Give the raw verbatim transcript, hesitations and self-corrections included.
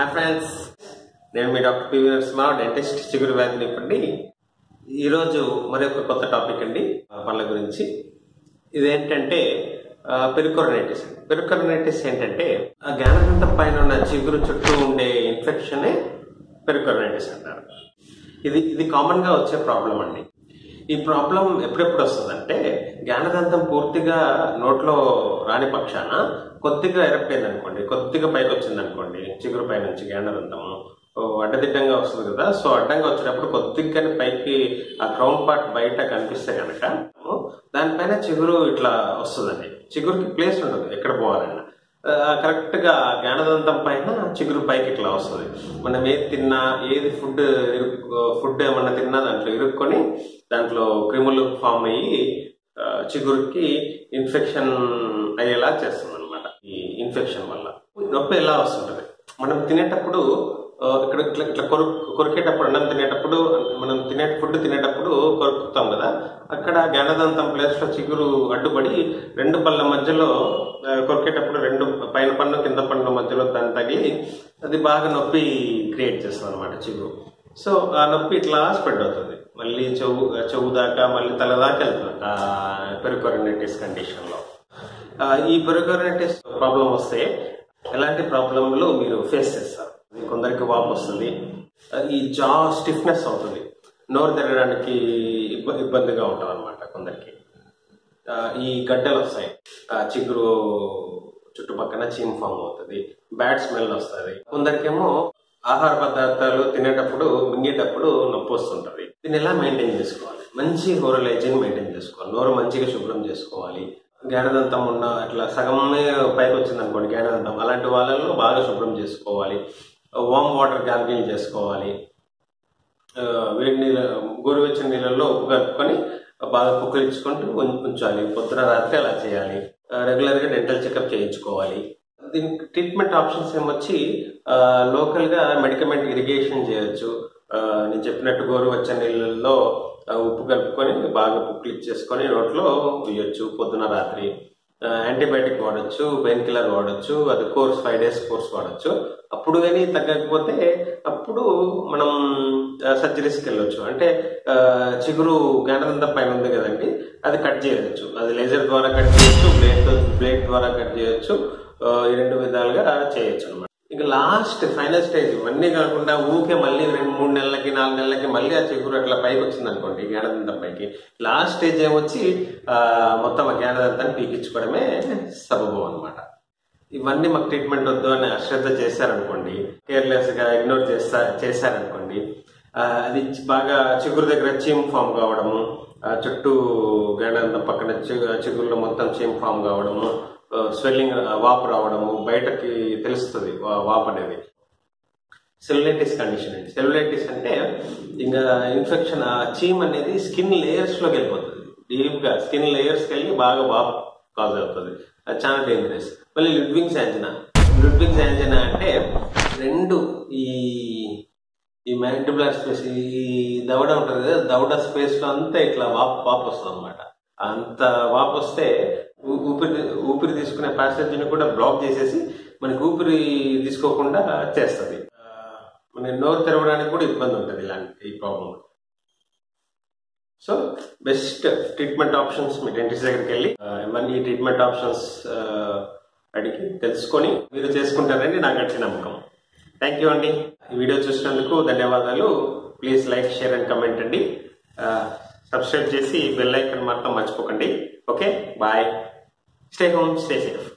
Hi friends, నేను మీ doctor P Venkatarao dentist చిగురు వ్యాధి నిపుణుడి. ఈరోజు మరొక కొత్త టాపిక్ అండి పళ్ళ గురించి. ఇదేంటంటే పెరికోరోనైటిస్. పెరికోరోనైటిస్ ఏంటంటే గానరంతం పైన ఉన్న చిగురు చుట్టూ ఉండే ఇన్ఫెక్షనే పెరికోరోనైటిస్ అంటారు. ఇది ఇది కామన్గా వచ్చే ప్రాబ్లం అండి. ఈ ప్రాబ్లం ఎప్పుడెప్పుడు వస్తుందంటే గానదంతం పూర్తిగా నోట్లో రాని పక్షాన కొద్దిగా ఎరక్టైంది అనుకోండి, కొద్దిగా పైకి వచ్చింది అనుకోండి, చిగురు పై నుంచి గానదంతము అడ్డదిడ్డంగా వస్తుంది కదా. సో అడ్డంగా వచ్చినప్పుడు కొద్దిగా పైకి ఆ క్రౌన్ పార్ట్ బయట కనిపిస్తే కనుక దానిపైన చిగురు ఇట్లా వస్తుందండి. చిగురుకి ప్లేస్ ఉంటుంది ఎక్కడ పోవాలన్నా. కరెక్ట్ గా గానదంతం పైన చిగురు పైకి ఇట్లా వస్తుంది. మనం ఏది తిన్నా, ఏది ఫుడ్ ఫుడ్ ఏమన్నా తిన్నా దాంట్లో ఇరుక్కొని దాంట్లో క్రిములు ఫామ్ అయ్యి చిగురుకి ఇన్ఫెక్షన్ అయ్యేలా చేస్తుంది అనమాట. ఈ ఇన్ఫెక్షన్ వల్ల నొప్పి ఎలా వస్తుంటది, మనం తినేటప్పుడు ఇక్కడ ఇట్లా ఇట్లా కొరు కొరికేటప్పుడు అన్నం తినేటప్పుడు మనం తినే ఫుడ్ తినేటప్పుడు కొరుకుతాం కదా, అక్కడ గానదంతం ప్లేస్లో చిగురు అడ్డుపడి రెండు పళ్ళ మధ్యలో కొరికేటప్పుడు రెండు పైన పన్ను కింద పన్ను మధ్యలో దాన్ని తగిలి అది బాగా నొప్పి క్రియేట్ చేస్తుంది అనమాట చిగురు. సో ఆ నొప్పి ఇట్లా స్ప్రెడ్ అవుతుంది, మళ్ళీ చెవు చెవు దాకా మళ్ళీ తల దాకా వెళ్తుందంట పెరికోరోనైటిస్ కండిషన్లో. ఈ పెరికోరోనైటిస్ ప్రాబ్లం వస్తే ఎలాంటి ప్రాబ్లంలు మీరు ఫేస్ చేస్తారు? కొందరికి వాపు వస్తుంది, ఈ జా స్టిఫ్నెస్ అవుతుంది, నోరు తిరగడానికి ఇబ్బ ఇబ్బందిగా ఉంటుంది అనమాట. కొందరికి ఈ గడ్డలు వస్తాయి, చిగురు చుట్టుపక్కన చీమ్ ఫామ్ అవుతుంది, బ్యాడ్ స్మెల్ వస్తుంది. కొందరికేమో ఆహార పదార్థాలు తినేటప్పుడు మింగేటప్పుడు నొప్పి వస్తుంటుంది. దీన్ని ఎలా మెయింటైన్ చేసుకోవాలి? మంచి ఓరల్ హైజీన్ మెయింటైన్ చేసుకోవాలి, నోరు మంచిగా శుభ్రం చేసుకోవాలి. గానదంతం ఉన్న ఇట్లా సగమే పైకి వచ్చింది అనుకోండి గానదంతం, అలాంటి వాళ్ళలో బాగా శుభ్రం చేసుకోవాలి. వామ్ వాటర్ గార్గిల్ చేసుకోవాలి, వేడి నీళ్ళ గోరువెచ్చని నీళ్ళల్లో ఉప్పు కలుపుకొని బాగా పుక్కిలించుకుంటూ ఉంచాలి. పొద్దున రాత్రి అలా చేయాలి. రెగ్యులర్గా డెంటల్ చెకప్ చేయించుకోవాలి. దీనికి ట్రీట్మెంట్ ఆప్షన్స్ ఏమొచ్చి లోకల్గా మెడికమెంట్ ఇరిగేషన్ చేయొచ్చు. నేను చెప్పినట్టు గోరువెచ్చని నీళ్ళల్లో ఉప్పు కలుపుకొని బాగా క్లిక్ చేసుకొని నోట్లో వేయొచ్చు. పొద్దున రాత్రి యాంటీబయాటిక్ వాడచ్చు, పెయిన్ కిల్లర్ వాడచ్చు, అది కోర్స్ ఫైవ్ డేస్ కోర్స్ వాడచ్చు. అప్పుడు కానీ తగ్గకపోతే అప్పుడు మనం సర్జరీస్కి వెళ్ళొచ్చు. అంటే చిగురు గానదంతం పైన ఉంది కదండి, అది కట్ చేయవచ్చు, అది లేజర్ ద్వారా కట్ చేయొచ్చు, బ్లేడ్ బ్లేడ్ ద్వారా కట్ చేయొచ్చు, ఈ రెండు విధాలుగా చేయొచ్చు అనమాట. ఇక లాస్ట్ ఫైనల్ స్టేజ్ ఇవన్నీ కాకుండా ఊరికే మళ్ళీ రెండు మూడు నెలలకి నాలుగు నెలలకి మళ్ళీ ఆ చిగురు అట్లా పైకి వచ్చింది అనుకోండి గానదంతం పైకి, లాస్ట్ స్టేజ్ ఏమొచ్చి మొత్తం ఆ గానదంతాన్ని పీకించుకోవడమే సబబం అనమాట. ఇవన్నీ మాకు ట్రీట్మెంట్ వద్దు అని అశ్రద్ధ చేశారనుకోండి, కేర్లెస్గా ఇగ్నోర్ చేస్తా చేశారనుకోండి అది బాగా చిగురు దగ్గర చీమ్ ఫామ్ కావడము, చుట్టూ గానదంతం పక్కన చిగురులో మొత్తం చీమ్ ఫామ్ కావడము, స్వెల్లింగ్ వాపు రావడము, బయటకి తెలుస్తుంది వాపు అనేది. సెల్యులైటిస్ కండిషన్ అండి. సెల్యులైటిస్ అంటే ఇంకా ఇన్ఫెక్షన్, ఆ చీమ్ అనేది స్కిన్ లేయర్స్లోకి వెళ్ళిపోతుంది, డీప్గా స్కిన్ లేయర్స్కి వెళ్ళి బాగా వాపు కాజ్ అవుతుంది. అది చాలా డేంజరస్. మళ్ళీ లుడ్విగ్స్ యాంజినా. లుడ్విగ్స్ యాంజినా అంటే రెండు ఈ ఈ మ్యాంటిబులర్ స్పేస్ ఈ దవడ ఉంటుంది కదా, దవడ స్పేస్లో అంతా ఇట్లా వాపు వాపు వస్తుంది అనమాట. అంత వాపు వస్తే ఊపిరి ఊపిరి తీసుకునే ప్యాసేజ్ని కూడా బ్లాక్ చేసేసి మనకి ఊపిరి తీసుకోకుండా చేస్తుంది. మన నోరు తెరవడానికి కూడా ఇబ్బంది ఉంటుంది ఇలాంటి problem. So best treatment options మీ డెంటిస్ట్ దగ్గరికి వెళ్ళి ఇవన్నీ ట్రీట్మెంట్ ఆప్షన్స్ అడిగి తెలుసుకొని మీరు చేసుకుంటారని నాకు గట్టి నమ్మకం. థ్యాంక్ యూ అండి. ఈ వీడియో చూసినందుకు ధన్యవాదాలు. Please like, share and comment అండి. సబ్స్క్రైబ్ చేసి బెల్ ఐకాన్ మాత్రం మర్చిపోకండి. Okay, bye. Stay home, stay safe.